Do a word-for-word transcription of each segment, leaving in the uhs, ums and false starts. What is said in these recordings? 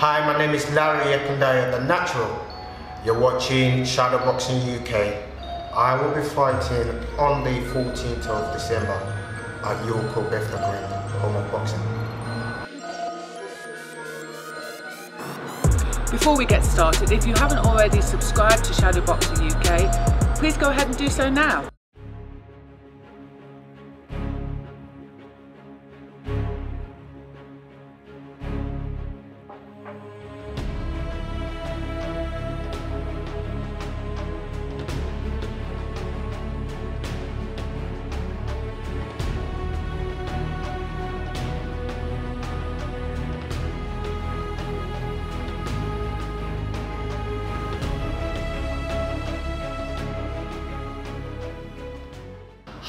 Hi, my name is Larry Ekundayo, The Natural. You're watching Shadow Boxing U K. I will be fighting on the fourteenth of December at York Hall, home of boxing. Before we get started, if you haven't already subscribed to Shadow Boxing U K, please go ahead and do so now.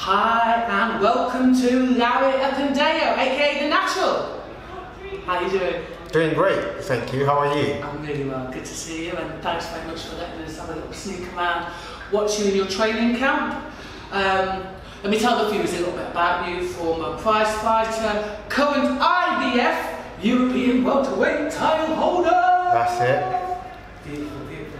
Hi and welcome to Larry Ekundayo, aka The Natural. How are you doing? Doing great, thank you. How are you? I'm really well. Good to see you, and thanks very much for letting us have a little sneak around, watch you in your training camp. Um, let me tell the viewers a little bit about you. Former prize fighter, current I B F European welterweight title holder. That's it. Beautiful.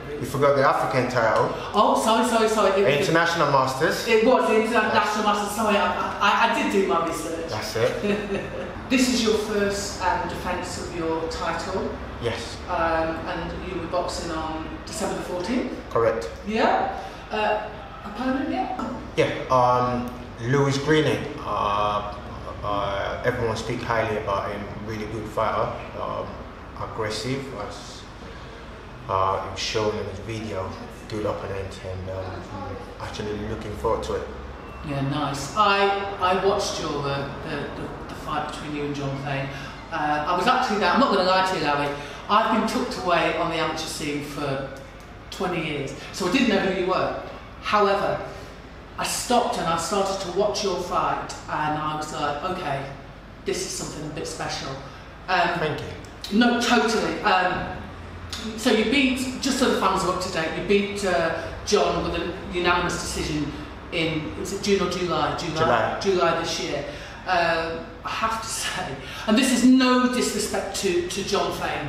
You forgot the African title. Oh, sorry, sorry, sorry. It, International it, Masters. It was the International Masters, sorry, I, I, I did do my research. That's it. This is your first um, defence of your title. Yes. Um, and you were boxing on December the fourteenth? Correct. Yeah. Uh, opponent, yeah? Yeah, um, Louis Greene. Uh, uh, everyone speaks highly about him, really good fighter, um, aggressive. As Uh, I'm showing his video, good opponent, and um, actually looking forward to it. Yeah, nice. I I watched your uh, the, the the fight between you and John Thain. Uh, I was actually there. I'm not going to lie to you, Larry. I've been tucked away on the amateur scene for twenty years, so I didn't know who you were. However, I stopped and I started to watch your fight, and I was like, okay, this is something a bit special. Um, Thank you. No, totally. Um, So you beat, just so the fans are up to date, you beat uh, John with a unanimous decision in, was it June or July? July. July, July this year. Uh, I have to say, and this is no disrespect to, to John Thain,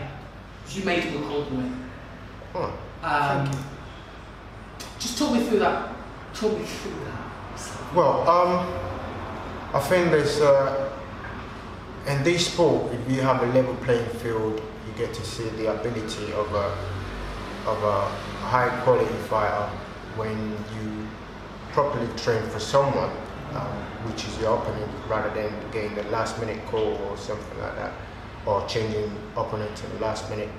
you made him look ordinary. Oh, um, thank you. Just talk me through that. Talk me through that. Sorry. Well, um, I think there's, uh, in this sport, if you have a level playing field, get to see the ability of a of a high quality fighter when you properly train for someone, um, which is your opponent, rather than getting the last minute call or something like that, or changing opponent in the last minute.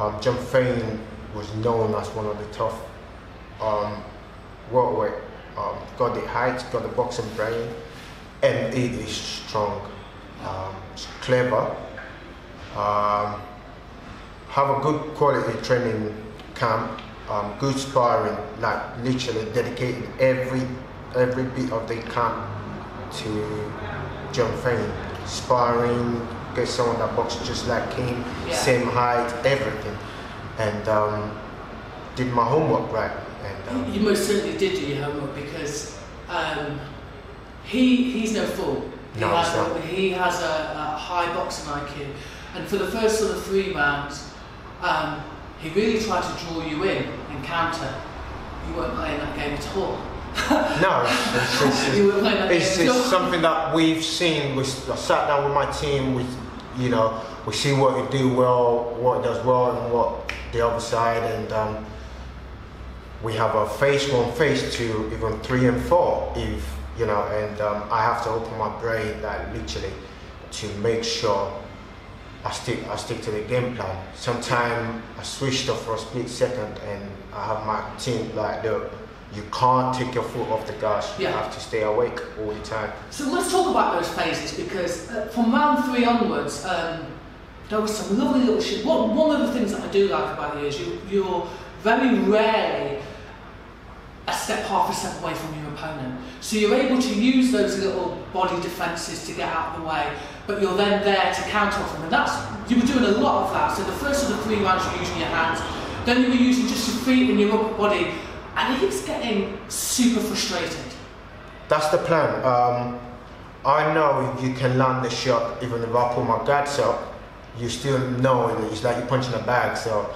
Um, Jean Fane was known as one of the tough um, welterweight. Um, got the height, got the boxing brain, and he is strong, um, clever. Um, have a good quality training camp, um, good sparring, like literally dedicating every every bit of the camp to John Thain. Sparring, get someone that boxes just like him, yeah. Same height, everything. And um, did my homework right. And, um, you most certainly did do your homework, because um, he he's no fool. He, no, has, a, he has a, a high boxing I Q. And for the first sort of three rounds, Um, he really tried to draw you in and counter. You weren't playing that game at all. No, it's, it's, you weren't playing that it's, game it's at all. Something that we've seen. We sat down with my team. We, you know, we see what we do well, what it does well, and what the other side. And um, we have a phase one, phase two, even three and four. If you know, and um, I have to open my brain, like literally, to make sure. I stick, I stick to the game plan. Sometimes I switched off for a split second and I have my team like, look, you can't take your foot off the gas, you yeah. have to stay awake all the time. So let's talk about those phases, because uh, from round three onwards, um, there was some lovely little shit. One, one of the things that I do like about you is you, you're very rarely a step, half a step away from your opponent. So you're able to use those little body defences to get out of the way, but you're then there to counter off them, and that's, you were doing a lot of that. So the first of the three rounds you were using your hands, then you were using just your feet and your upper body, and he was getting super frustrated. That's the plan. Um, I know you can land the shot, even if I pull my guards up, you still know it's like you're punching a bag. So,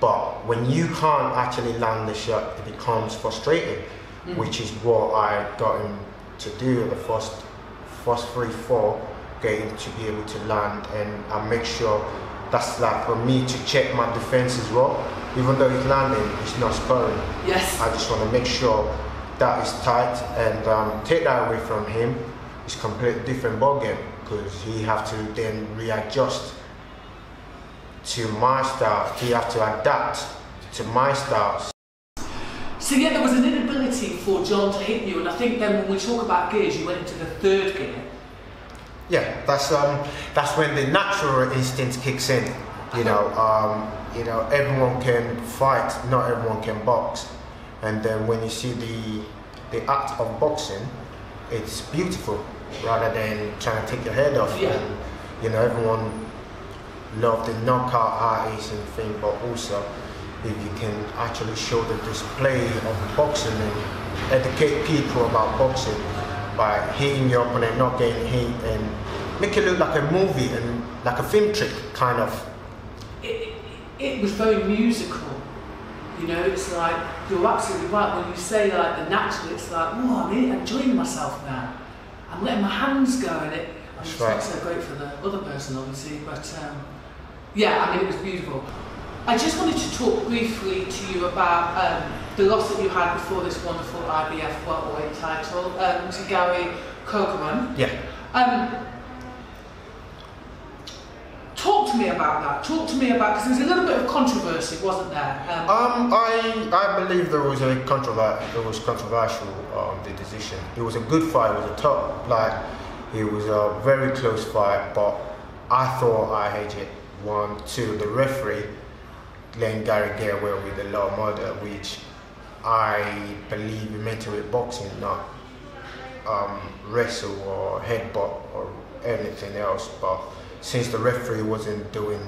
but when you can't actually land the shot, it becomes frustrating, mm. which is what I got him to do in the first first three, four game to be able to land, and I make sure that's like for me to check my defense as well. Even though it's landing, it's not sparring. Yes. I just want to make sure that is tight and um, take that away from him. It's a completely different ballgame because he have to then readjust to my style. He have to adapt to my style. So yeah, there was an inability for John to hit you, and I think then when we talk about gears, you went into the third gear. Yeah, that's um, that's when the natural instinct kicks in. You know, um, you know, everyone can fight, not everyone can box. And then when you see the the act of boxing, it's beautiful, rather than trying to take your head off. Yeah. And, you know, everyone love the knockout artists and thing, but also if you can actually show the display of boxing and educate people about boxing by hitting your opponent, not getting hit, and make it look like a movie and like a film trick, kind of. It, it was very musical, you know, it's like, you're absolutely right, when you say like the natural, it's like, oh, I'm, I'm enjoying myself now, I'm letting my hands go, and it, I'm just right. not so great for the other person obviously, but um, yeah, I mean it was beautiful. I just wanted to talk briefly to you about um, the loss that you had before this wonderful I B F welterweight title, um, to Gary Kogerman. Yeah. Um, Talk to me about that. Talk to me about, because there was a little bit of controversy, wasn't there? Um, um, I I believe there was a controversy. There was controversial um, the decision. It was a good fight. It was a top like it was a very close fight. But I thought I had it one two. The referee letting Gary get away with a lot of murder, which I believe he meant to be boxing, not um, wrestle or headbutt or anything else, but. Since the referee wasn't doing,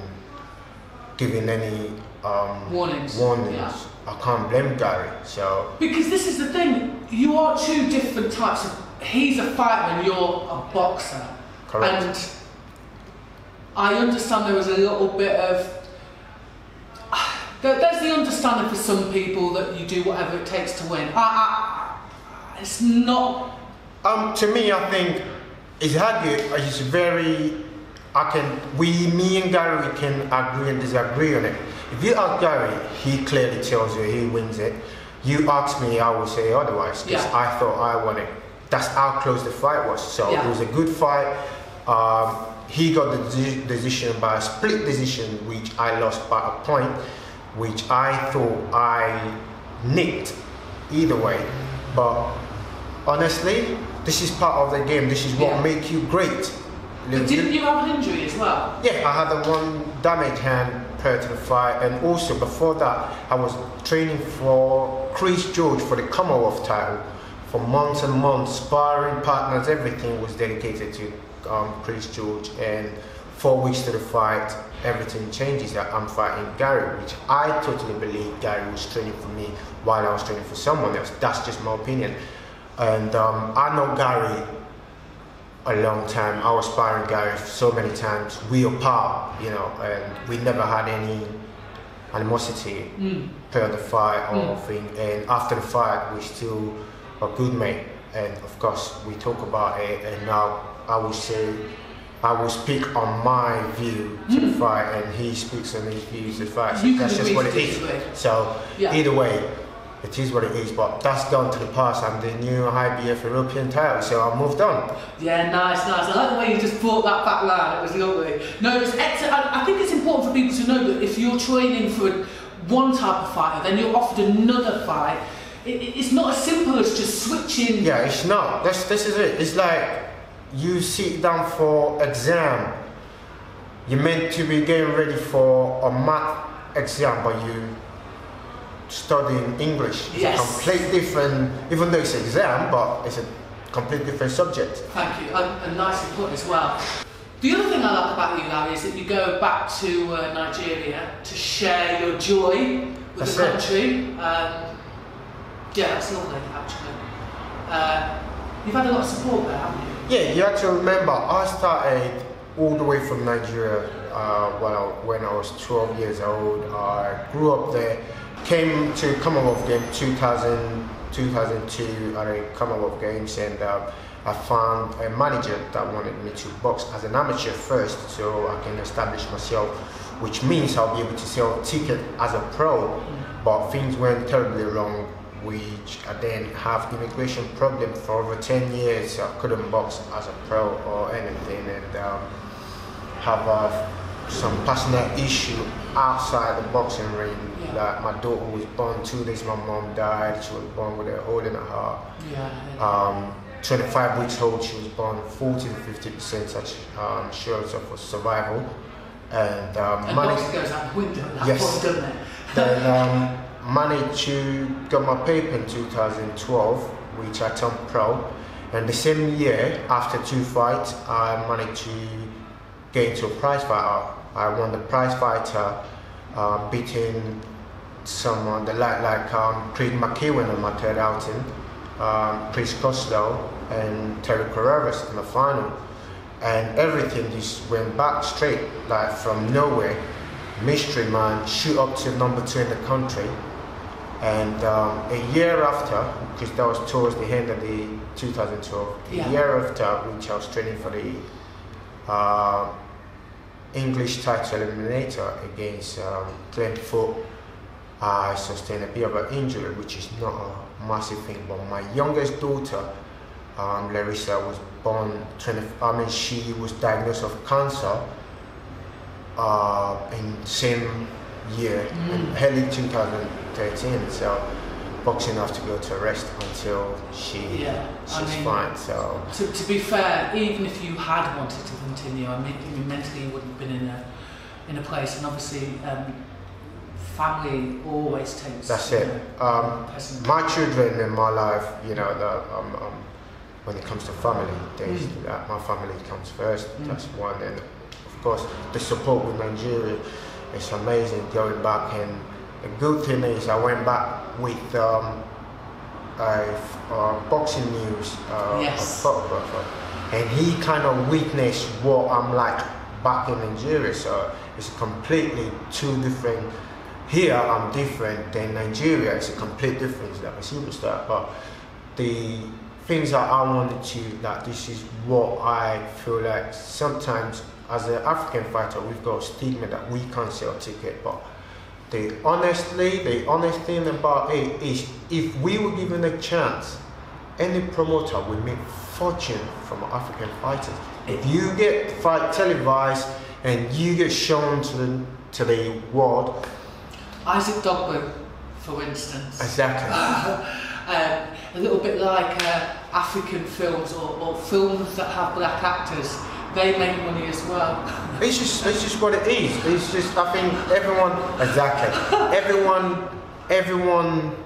giving any um, warnings, warnings yeah. I can't blame Gary. So because this is the thing, you are two different types of. He's a fighter and you're a boxer. Correct. And I understand there was a little bit of. There's the understanding for some people that you do whatever it takes to win. I, I, it's not. Um, to me, I think it's hard. It's very. I can, we, me and Gary can agree and disagree on it. If you ask Gary, he clearly tells you he wins it. You ask me, I will say otherwise, because yeah. I thought I won it. That's how close the fight was. So yeah. it was a good fight. Um, he got the decision by a split decision, which I lost by a point, which I thought I nicked either way. But honestly, this is part of the game. This is what yeah. makes you great. But didn't you have an injury as well? Yeah, I had a one damaged hand prior to the fight, and also before that I was training for Chris George for the Commonwealth title for months and months. Sparring partners, everything was dedicated to um, Chris George, and four weeks to the fight everything changes that I'm fighting Gary, which I totally believe Gary was training for me while I was training for someone else. That's just my opinion. And um, I know Gary a long time. I was sparring Gary so many times. We apart, you know, and we never had any animosity mm. per the fight or mm. thing. And after the fight, we still are good mate. And of course, we talk about it. And now I will say, I will speak on my view to mm. the fight, and he speaks on his view to the fight. So that's just what it is. It. So yeah. either way, it is what it is, but that's gone to the past. I'm the new I B F European title, so I moved on. Yeah, nice, nice. I like the way you just brought that back round. It was lovely. No, it's I think it's important for people to know that if you're training for one type of fighter, then you're offered another fight. It, it, it's not as simple as just switching. Yeah, it's not. This, this is it. It's like you sit down for exam. You're meant to be getting ready for a math exam, but you. Studying English is yes. a complete different, even though it's an exam, but it's a complete different subject. Thank you, and, and nicely put as well. The other thing I like about you, Larry, is that you go back to uh, Nigeria to share your joy with that's the country. Um, yeah, that's lovely actually. Uh, you've had a lot of support there, haven't you? Yeah, you have to remember, I started all the way from Nigeria. uh, when, I, when I was twelve years old. I grew up there, came to Commonwealth Games two thousand, two thousand two at a Commonwealth Games, and uh, I found a manager that wanted me to box as an amateur first so I can establish myself, which means I'll be able to sell tickets as a pro. But things went terribly wrong, which I then have immigration problem for over ten years. I couldn't box as a pro or anything, and um, have uh, some personal issue outside the boxing ring. Yeah. Like my daughter was born two days, my mom died, she was born with a hole in her heart. Yeah. Um, twenty-five weeks old, she was born forty to fifty percent such um, assurance for survival. And, um, and managed, goes out window, that yes, point, doesn't it? Then um, managed to get my paper in two thousand twelve, which I turned pro. And the same year, after two fights, I managed to get into a prize fighter. I won the prize fighter, uh, beating someone that like, like um, Creed McEwen on my third outing. Um, Chris Costello and Terry Carreras in the final, and everything just went back straight, like from nowhere. Mystery man shoot up to number two in the country, and um, a year after, because that was towards the end of the two thousand twelve, yeah. A year after, which I was training for the uh, English title eliminator against um, Glenn Ford, I sustained a bit of an injury, which is not a massive thing, but my youngest daughter, um, Larissa, was born twenty, I mean she was diagnosed of cancer uh, in same year, mm. in early two thousand thirteen, so boxing has to go to rest until she, yeah, she's I mean, fine. So to, to be fair, even if you had wanted to continue, I mean mentally you wouldn't have been in a, in a place, and obviously um, family always takes. That's it. Know, um, my children in my life, you know, the, um, um, when it comes to family, they, mm. uh, my family comes first. Mm. That's one. And of course, the support with Nigeria is amazing. Going back, and the good thing is, I went back with um, a, a boxing news uh, yes. a photographer, and he kind of witnessed what I'm like back in Nigeria. So it's completely two different. Here I'm different than Nigeria. It's a complete difference, like a superstar. But the things that I wanted to, that this is what I feel like sometimes as an African fighter we've got a stigma that we can't sell tickets. But the honestly, the honest thing about it is, if we were given a chance, any promoter would make fortune from African fighters. If you get fight televised and you get shown to the to the world. Isaac Dogboe, for instance. Exactly. um, a little bit like uh, African films or, or films that have black actors, they make money as well. It's just, it's just what it is. It's just, I think everyone, exactly. everyone, everyone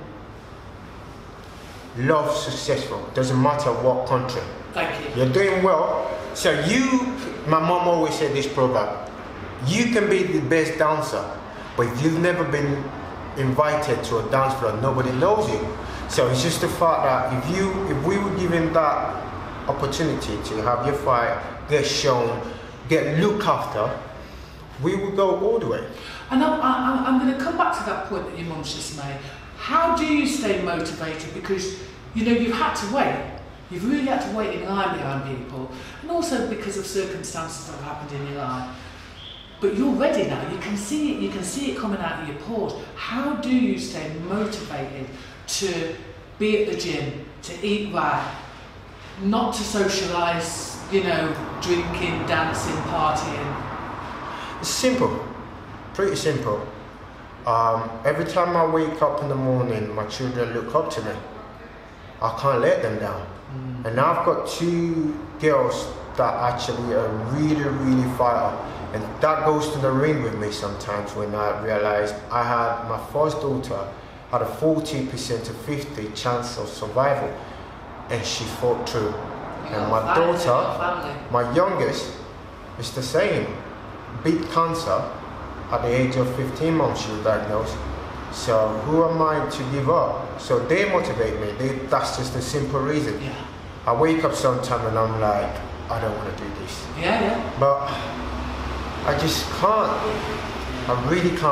loves successful. Doesn't matter what country. Thank you. You're doing well. So you, my mom always said this proverb, you can be the best dancer, but if you've never been invited to a dance floor, nobody knows you. So it's just the fact that if you, if we were given that opportunity to have your fight, get shown, get looked after, we would go all the way. And I'm, I'm, I'm going to come back to that point that your mum's just made. How do you stay motivated? Because, you know, you've had to wait. You've really had to wait in line behind people, and also because of circumstances that have happened in your life. But you're ready now. You can see it. You can see it coming out of your pores. How do you stay motivated to be at the gym, to eat right, not to socialise? You know, drinking, dancing, partying. It's simple. Pretty simple. Um, every time I wake up in the morning, my children look up to me. I can't let them down. Mm. And now I've got two girls that actually are really, really fighter. And that goes to the ring with me sometimes when I realized I had my first daughter had a forty percent to fifty chance of survival, and she fought through. Yeah, and my daughter, my youngest, is the same. Beat cancer at the age of fifteen months, she was diagnosed. So who am I to give up? So they motivate me. They, that's just the simple reason. Yeah. I wake up sometime and I'm like, I don't want to do this. Yeah, yeah. But I just can't. I really can't.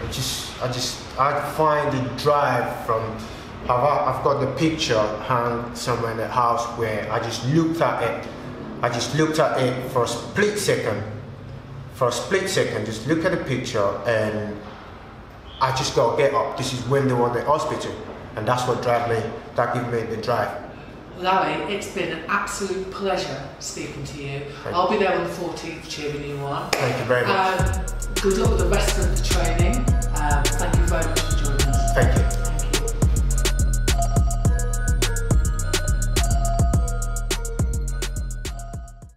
I just, I just, I find the drive from. I've, I've got the picture hung somewhere in the house where I just looked at it. I just looked at it for a split second. For a split second, just look at the picture, and I just gotta get up. This is when they were in the hospital, and that's what drive me. That gave me the drive. Larry, it's been an absolute pleasure speaking to you. Thank I'll be there on the fourteenth cheering you on. Thank you very much. Um, good luck with the rest of the training.